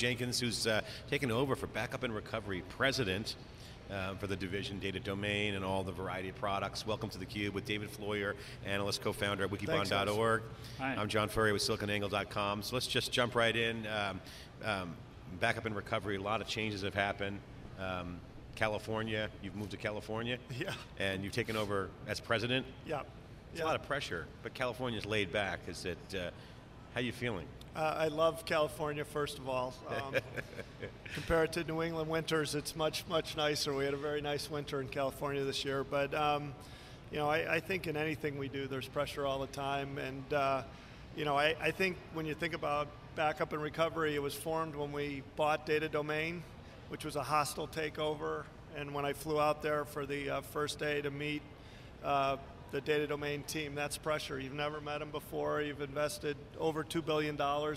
Jenkins, who's taken over for Backup and Recovery President for the division Data Domain and all the variety of products. Welcome to theCUBE with David Floyer, analyst, co-founder at wikibon.org. I'm John Furrier with siliconangle.com. So let's just jump right in. Backup and recovery, a lot of changes have happened. California, you've moved to California. Yeah. And you've taken over as president. Yeah. It's a lot of pressure, but California's laid back. Is it, how are you feeling? I love California, first of all. Compared to New England winters, it's much, much nicer. We had a very nice winter in California this year, but you know, I think in anything we do, there's pressure all the time. And you know, I think when you think about backup and recovery, it was formed when we bought Data Domain, which was a hostile takeover. And when I flew out there for the first day to meet the Data Domain team, that's pressure. You've never met them before. You've invested over $2 billion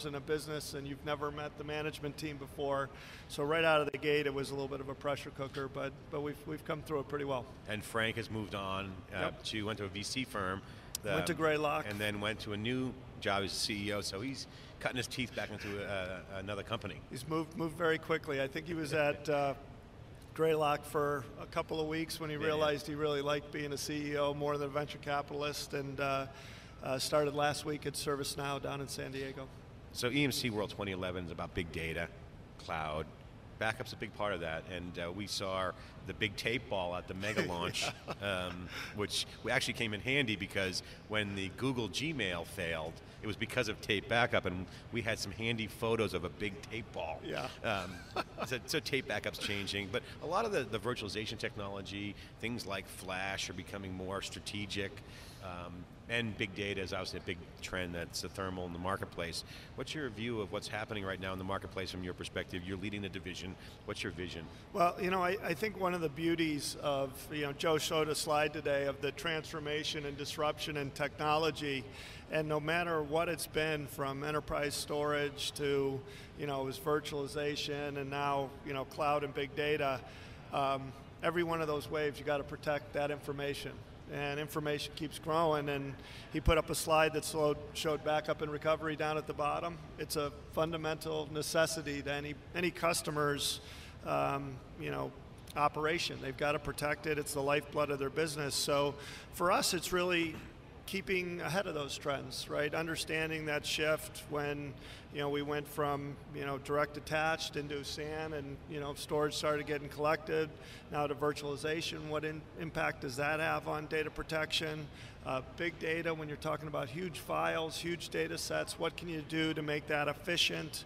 in a business and you've never met the management team before. So right out of the gate, it was a little bit of a pressure cooker, but we've come through it pretty well. And Frank has moved on. She went to a VC firm. Went to Greylock. And then went to a new job as the CEO, so he's cutting his teeth back into another company. He's moved very quickly. I think he was at Greylock for a couple of weeks when he realized he really liked being a CEO more than a venture capitalist, and started last week at ServiceNow down in San Diego. So EMC World 2011 is about big data, cloud. Backup's a big part of that, and we saw the big tape ball at the mega launch, which actually came in handy because when the Google Gmail failed, it was because of tape backup, and we had some handy photos of a big tape ball. Yeah. So tape backup's changing, but a lot of the virtualization technology, things like Flash are becoming more strategic, and big data is obviously a big trend that's the thermal in the marketplace. What's your view of what's happening right now in the marketplace from your perspective? You're leading the division. What's your vision? Well, you know, I think one of the beauties of, you know, Joe showed a slide today of the transformation and disruption in technology, and no matter what it's been, from enterprise storage to, you know, it was virtualization and now, you know, cloud and big data, every one of those waves, you got to protect that information. And information keeps growing, and he put up a slide that showed backup and recovery down at the bottom. It's a fundamental necessity to any customer's you know, operation. They've got to protect it. It's the lifeblood of their business. So for us, it's really keeping ahead of those trends, right? Understanding that shift when, you know, we went from, you know, direct attached into SAN, and, you know, storage started getting collected, now to virtualization. What impact does that have on data protection? Big data, when you're talking about huge files, huge data sets, what can you do to make that efficient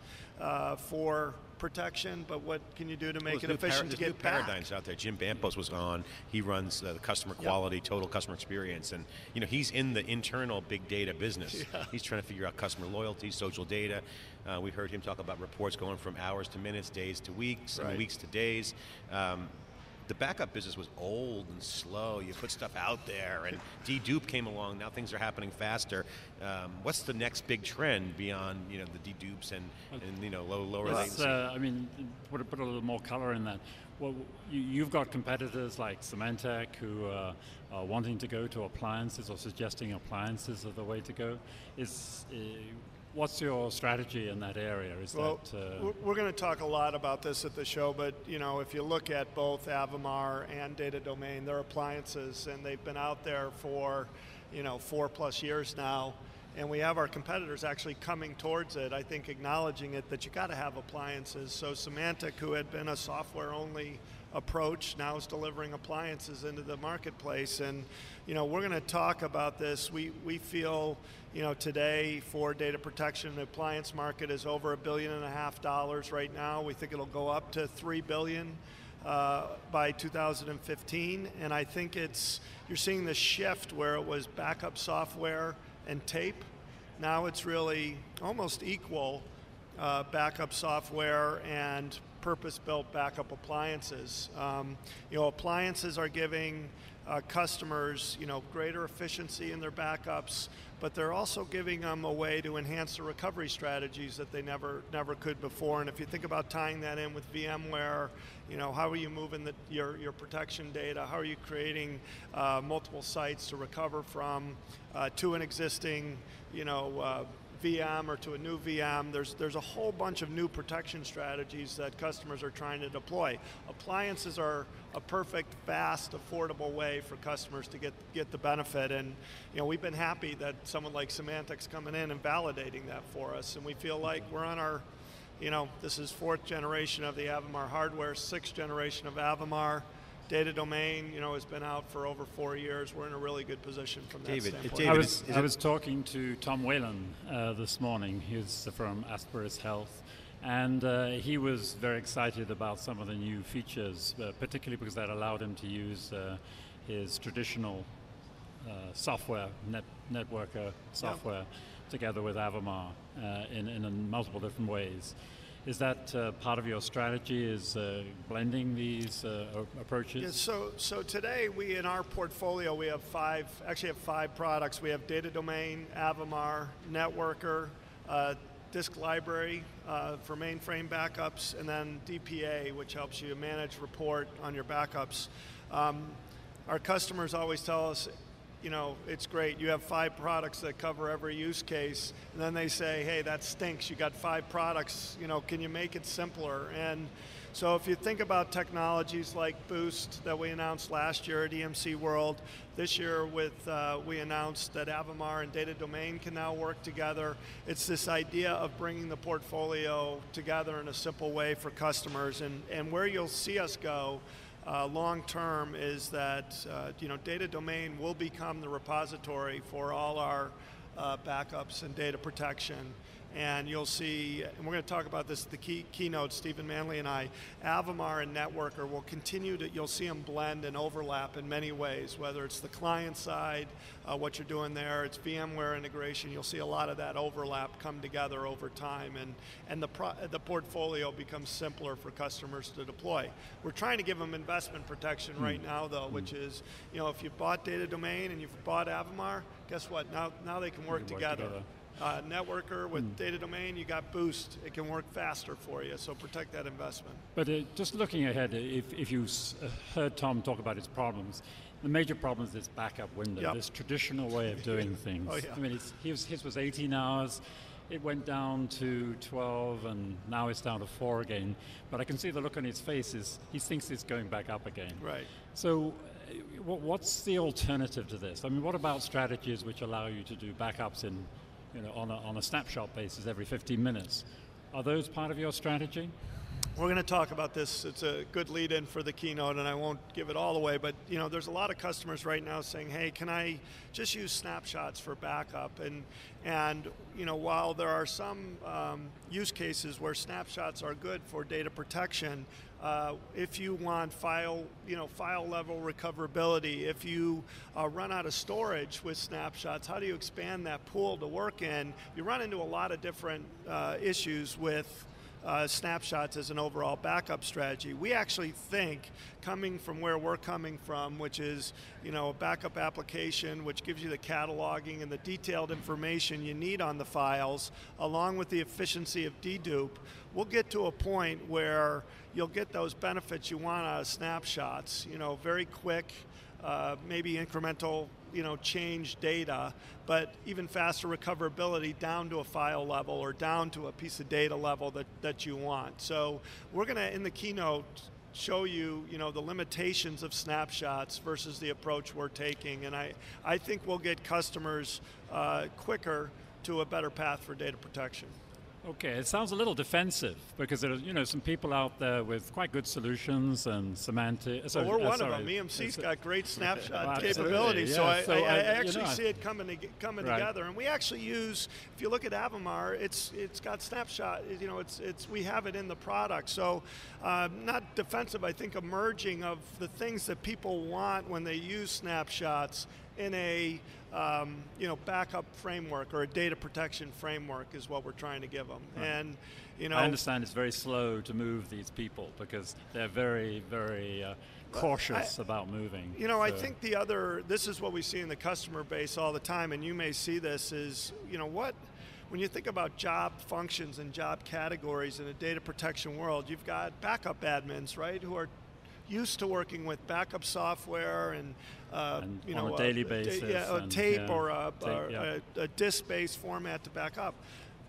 for protection, but what can you do to make it efficient to get back? There's new paradigms out there. Jim Bampos was on. He runs the customer quality, total customer experience, and you know, he's in the internal big data business. Yeah. He's trying to figure out customer loyalty, social data. We heard him talk about reports going from hours to minutes, days to weeks, and weeks to days. The backup business was old and slow. You put stuff out there, and dedupe came along. Now things are happening faster. What's the next big trend beyond, you know, the dedupes and you know, lower latency? I mean, put a little more color in that. Well, you've got competitors like Symantec who are wanting to go to appliances or suggesting appliances are the way to go. What's your strategy in that area? We're going to talk a lot about this at the show, but you know, if you look at both Avamar and Data Domain, they're appliances, and they've been out there for, you know, 4+ years now, and we have our competitors actually coming towards it, I think acknowledging it, that you got to have appliances. So Symantec, who had been a software-only approach, now is delivering appliances into the marketplace. And you know, we're going to talk about this. We feel, you know, today for data protection, the appliance market is over $1.5 billion right now. We think it'll go up to $3 billion by 2015. And I think it's, you're seeing the shift where it was backup software and tape. Now it's really almost equal, backup software and purpose-built backup appliances. You know, appliances are giving customers, you know, greater efficiency in their backups, but they're also giving them a way to enhance the recovery strategies that they never could before. And if you think about tying that in with VMware, you know, how are you moving your protection data? How are you creating multiple sites to recover from to an existing, you know, VM or to a new VM. There's a whole bunch of new protection strategies that customers are trying to deploy. Appliances are a perfect, fast, affordable way for customers to get the benefit, and we've been happy that someone like Symantec's coming in and validating that for us, and we feel like we're on our, this is 4th generation of the Avamar hardware, 6th generation of Avamar. Data Domain, has been out for over 4 years. We're in a really good position from that standpoint. David, I was talking to Tom Whalen this morning. He's from Asperis Health, and he was very excited about some of the new features, particularly because that allowed him to use his traditional software, NetWorker software, together with Avamar in multiple different ways. Is that part of your strategy, is blending these approaches? Yeah, so today we, in our portfolio, we have five products. We have Data Domain, Avamar, NetWorker, Disk Library for mainframe backups, and then DPA, which helps you manage, report on your backups. Our customers always tell us, it's great, you have 5 products that cover every use case, and then they say, hey, that stinks, you got 5 products, can you make it simpler? And so if you think about technologies like Boost that we announced last year at EMC World, this year with we announced that Avamar and Data Domain can now work together. It's this idea of bringing the portfolio together in a simple way for customers, and where you'll see us go long term is that Data Domain will become the repository for all our backups and data protection. And you'll see, and we're going to talk about this at the keynote, Stephen Manley and I, Avamar and NetWorker will continue to, you'll see them blend and overlap in many ways, whether it's the client side, what you're doing there, it's VMware integration, you'll see a lot of that overlap come together over time, and the portfolio becomes simpler for customers to deploy. We're trying to give them investment protection right now, though, which is, if you've bought Data Domain and you've bought Avamar, guess what, now they can work together. NetWorker with Data Domain, you got Boost. It can work faster for you, so protect that investment. But just looking ahead, if you heard Tom talk about his problems, the major problem is this backup window, this traditional way of doing things. I mean, his was 18 hours, it went down to 12, and now it's down to 4 again. But I can see the look on his face is he thinks it's going back up again. Right. So, what's the alternative to this? I mean, what about strategies which allow you to do backups in on a snapshot basis every 15 minutes. Are those part of your strategy? We're going to talk about this. It's a good lead-in for the keynote, and I won't give it all away, but there's a lot of customers right now saying, hey, can I just use snapshots for backup? And while there are some use cases where snapshots are good for data protection, if you want file level recoverability, if you run out of storage with snapshots, how do you expand that pool to work in? You run into a lot of different issues with snapshots as an overall backup strategy. We actually think, coming from where we're coming from, which is a backup application which gives you the cataloging and the detailed information you need on the files, along with the efficiency of dedupe, we'll get to a point where you'll get those benefits you want out of snapshots. Very quick, maybe incremental, change data, but even faster recoverability down to a file level or down to a piece of data level that you want. So we're going to, in the keynote, show you, the limitations of snapshots versus the approach we're taking, and I think we'll get customers quicker to a better path for data protection. Okay, it sounds a little defensive because there are, some people out there with quite good solutions and Symantec. Well, we're one of them. EMC's got great snapshot capability, so I actually see it coming together. And we actually use, if you look at Avamar, it's got snapshot. We have it in the product. So not defensive. I think a merging of the things that people want when they use snapshots in a backup framework or a data protection framework is what we're trying to give them. Right. And I understand it's very slow to move these people because they're very, very cautious about moving. I think this is what we see in the customer base all the time, and you may see this is, when you think about job functions and job categories in a data protection world, you've got backup admins, right, who are used to working with backup software and you know, on a daily basis, a tape or a disk-based format to back up.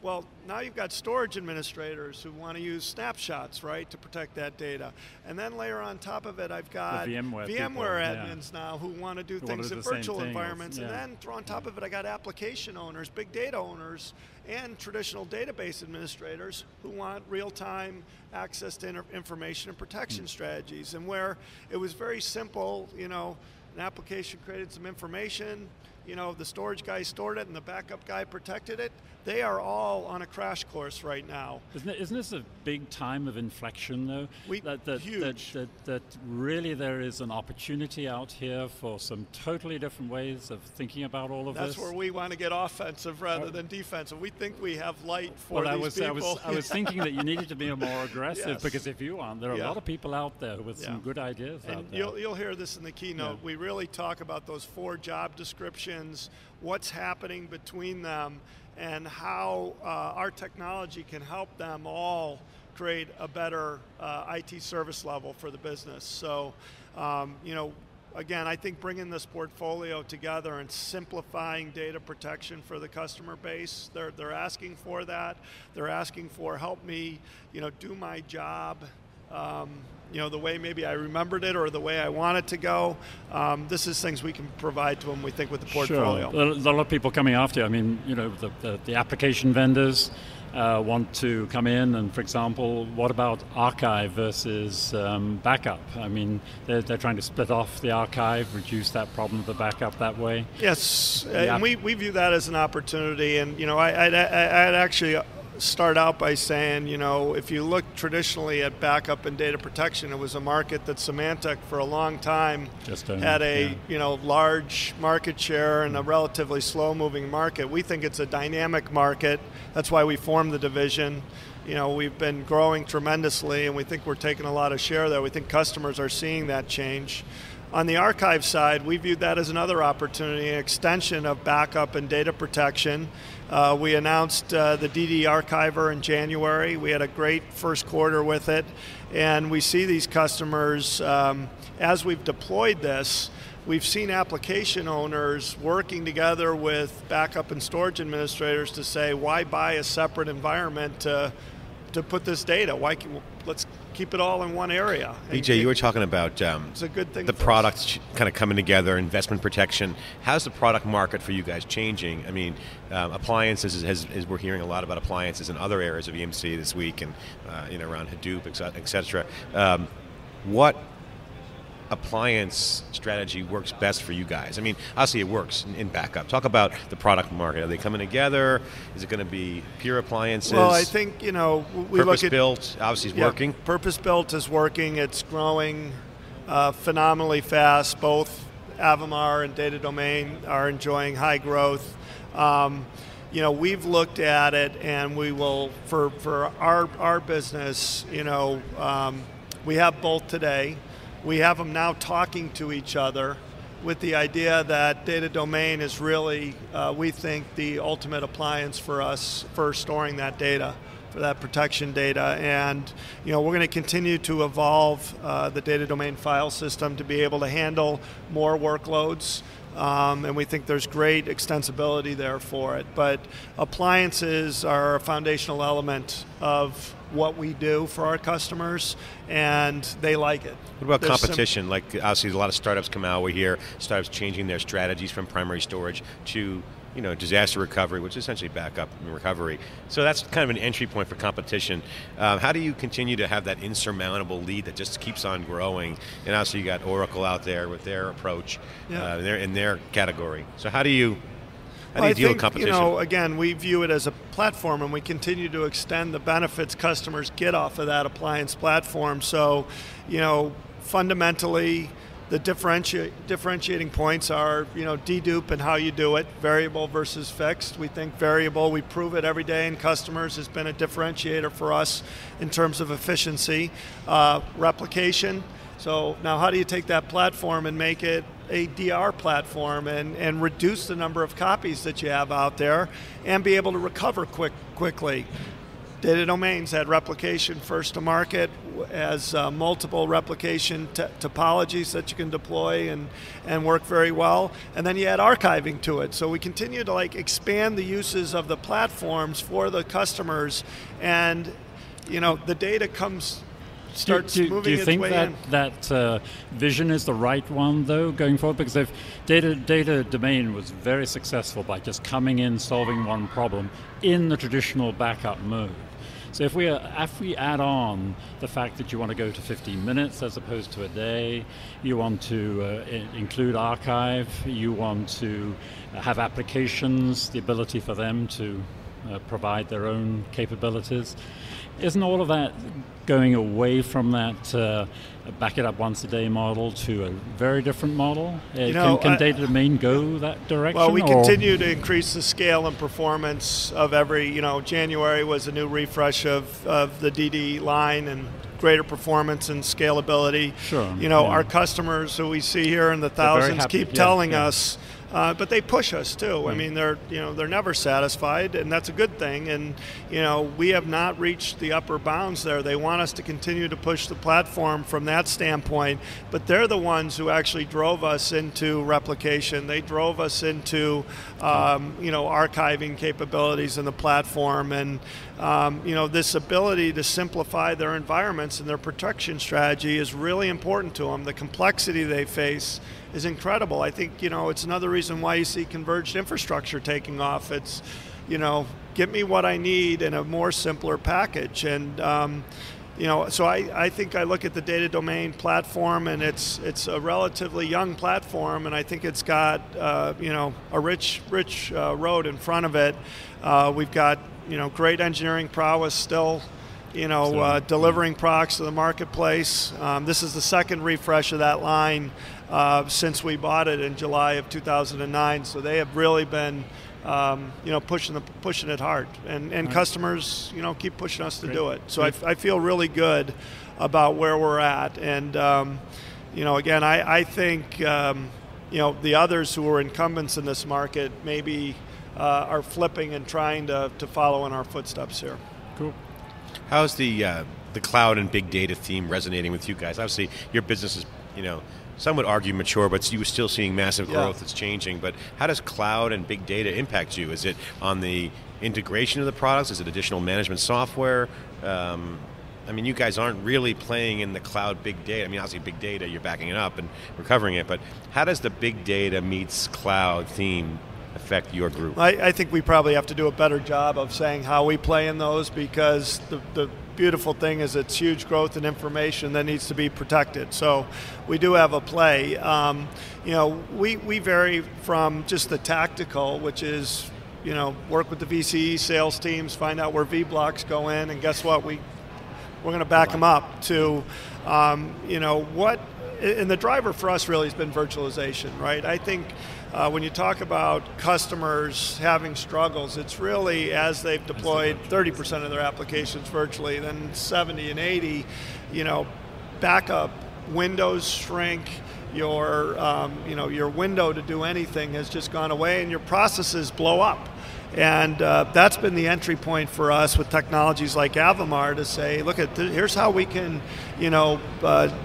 Well, now you've got storage administrators who want to use snapshots, right, to protect that data. And then layer on top of it, I've got VMware admins now who want to do things in virtual environments. And then throw on top of it, I got application owners, big data owners, and traditional database administrators who want real-time access to information and protection strategies. And where it was very simple, you know, an application created some information, you know, the storage guy stored it and the backup guy protected it. They are all on a crash course right now. Isn't this a big time of inflection, though? Huge. That really there is an opportunity out here for some totally different ways of thinking about all of this. That's where we want to get offensive rather than defensive. We think we have light for these people. I was thinking that you needed to be more aggressive because if you aren't, there are a lot of people out there with some good ideas out there. You'll hear this in the keynote. Yeah. We really talk about those 4 job descriptions, what's happening between them, and how our technology can help them all create a better IT service level for the business. So, you know, again, I think bringing this portfolio together and simplifying data protection for the customer base, they're asking for that. They're asking for, help me, you know, do my job, you know, the way maybe I remembered it or the way I want it to go. This is things we can provide to them, we think, with the portfolio. Sure. There's a lot of people coming after you. I mean, you know, the application vendors want to come in and, for example, what about archive versus backup? I mean, they're trying to split off the archive, reduce that problem of the backup that way. Yes, and we view that as an opportunity. And, you know, I'd actually start out by saying, you know, if you look traditionally at backup and data protection, it was a market that Symantec for a long time had a you know, large market share and a relatively slow-moving market. We think it's a dynamic market. That's why we formed the division. You know, we've been growing tremendously, and we think we're taking a lot of share there. We think customers are seeing that change. On the archive side, we viewed that as another opportunity, an extension of backup and data protection. We announced the DD Archiver in January. We had a great first quarter with it. And we see these customers, as we've deployed this, we've seen application owners working together with backup and storage administrators to say, why buy a separate environment to put this data? Let's keep it all in one area. BJ, you were talking about it's a good thing the products kind of coming together, investment protection. How's the product market for you guys changing? I mean, appliances, we're hearing a lot about appliances in other areas of EMC this week, and you know, around Hadoop, et cetera. What appliance strategy works best for you guys? I mean, obviously it works in backup. Talk about the product market. Are they coming together? Is it going to be pure appliances? Well, I think, you know, we look at purpose-built, obviously is working. Purpose-built is working. It's growing phenomenally fast. Both Avamar and Data Domain are enjoying high growth. You know, we've looked at it, and we will, for our business, you know, we have both today. We have them now talking to each other with the idea that Data Domain is really, we think, the ultimate appliance for us for storing that data, for that protection data. And, you know, we're going to continue to evolve the Data Domain file system to be able to handle more workloads. And we think there's great extensibility there for it. But appliances are a foundational element of what we do for our customers, and they like it. What about competition? Like, obviously, a lot of startups come out. We hear startups changing their strategies from primary storage to, you know, disaster recovery, which is essentially backup and recovery. So that's kind of an entry point for competition. How do you continue to have that insurmountable lead that just keeps on growing? And also, you got Oracle out there with their approach, in their category. So how do you? I think, you know, again, we view it as a platform, and we continue to extend the benefits customers get off of that appliance platform. So, you know, fundamentally, the differentiating points are, you know, dedupe and how you do it, variable versus fixed. We think variable, we prove it every day in customers, has been a differentiator for us in terms of efficiency. Replication, so now how do you take that platform and make it a DR platform and reduce the number of copies that you have out there and be able to recover quickly. Data Domains had replication first to market, as multiple replication topologies that you can deploy and work very well. And then you add archiving to it. So we continue to like expand the uses of the platforms for the customers, and you know the data comes starts moving its way in. Do you think that vision is the right one though going forward? Because if Data Domain was very successful by just coming in, solving one problem in the traditional backup mode. So if we add on the fact that you want to go to 15 minutes as opposed to a day, you want to include archive, you want to have applications, the ability for them to provide their own capabilities, isn't all of that going away from that back it up once a day model to a very different model? Can Data Domain go that direction? Well, we continue to increase the scale and performance of every, January was a new refresh of the DD line and greater performance and scalability. Sure. Our customers who we see here in the thousands keep telling us, but they push us too. Right. I mean, they're never satisfied, and that's a good thing. And we have not reached the upper bounds there. They want us to continue to push the platform from that standpoint, but they're the ones who actually drove us into replication. They drove us into archiving capabilities in the platform, and this ability to simplify their environments and their protection strategy is really important to them. The complexity they face is incredible. I think it's another reason why you see converged infrastructure taking off. It's get me what I need in a more simpler package, and so I think I look at the Data Domain platform, and it's a relatively young platform, and I think it's got a rich road in front of it. We've got great engineering prowess still. Delivering products to the marketplace. This is the second refresh of that line since we bought it in July of 2009. So they have really been, pushing it hard, and customers, keep pushing us to do it. So I feel really good about where we're at, and again, I think the others who are incumbents in this market maybe are flipping and trying to follow in our footsteps here. Cool. How's the cloud and big data theme resonating with you guys? Obviously, your business is, some would argue mature, but you're still seeing massive growth that's changing. But how does cloud and big data impact you? Is it on the integration of the products? Is it additional management software? You guys aren't really playing in the cloud big data. Obviously big data, you're backing it up and recovering it. But how does the big data meets cloud theme affect your group? I think we probably have to do a better job of saying how we play in those, because the beautiful thing is it's huge growth in information that needs to be protected. So we do have a play. We vary from just the tactical, which is work with the VCE sales teams, find out where V blocks go in, and guess what? We're going to back them up to and the driver for us really has been virtualization, right? I think when you talk about customers having struggles, it's really as they've deployed 30% of their applications virtually, then 70 and 80, backup, windows shrink, your window to do anything has just gone away, and your processes blow up. And that's been the entry point for us with technologies like Avamar to say, look, here's how we can,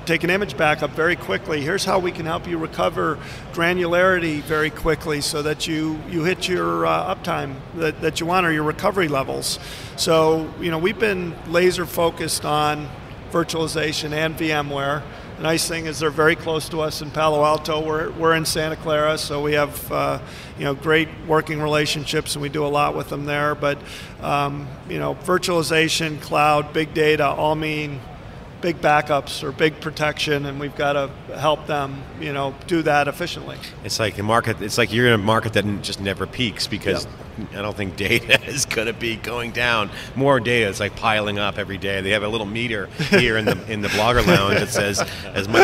take an image backup very quickly. Here's how we can help you recover granularity very quickly so that you hit your uptime that you want, or your recovery levels. So, we've been laser focused on virtualization and VMware. The nice thing is they're very close to us in Palo Alto. We're in Santa Clara, so we have great working relationships, and we do a lot with them there. But virtualization, cloud, big data all mean big backups or big protection, and we've got to help them, do that efficiently. It's like the market. It's like you're in a market that just never peaks, because I don't think data is going to be going down. More data is like piling up every day. They have a little meter here in the blogger lounge that says,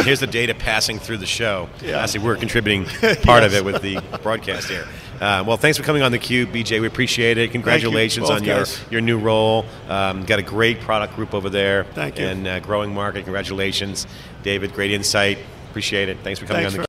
"Here's the data passing through the show." Yeah. Actually, we're contributing part of it with the broadcast here. Well, thanks for coming on theCUBE, BJ. We appreciate it. Congratulations on your new role. Got a great product group over there. Thank you. And growing market. Congratulations, David. Great insight. Appreciate it. Thanks for coming on theCUBE.